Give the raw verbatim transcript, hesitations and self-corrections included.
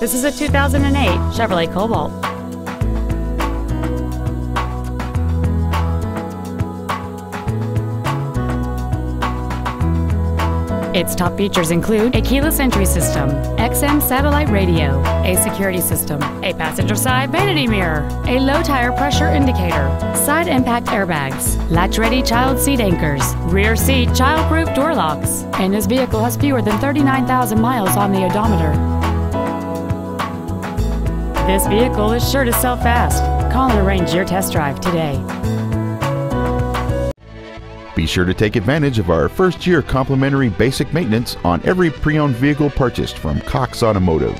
This is a two thousand eight Chevrolet Cobalt. Its top features include a keyless entry system, X M satellite radio, a security system, a passenger side vanity mirror, a low tire pressure indicator, side impact airbags, latch-ready child seat anchors, rear seat child-proof door locks, and this vehicle has fewer than thirty-nine thousand miles on the odometer. This vehicle is sure to sell fast. Call and arrange your test drive today. Be sure to take advantage of our first year complimentary basic maintenance on every pre-owned vehicle purchased from Cox Automotive.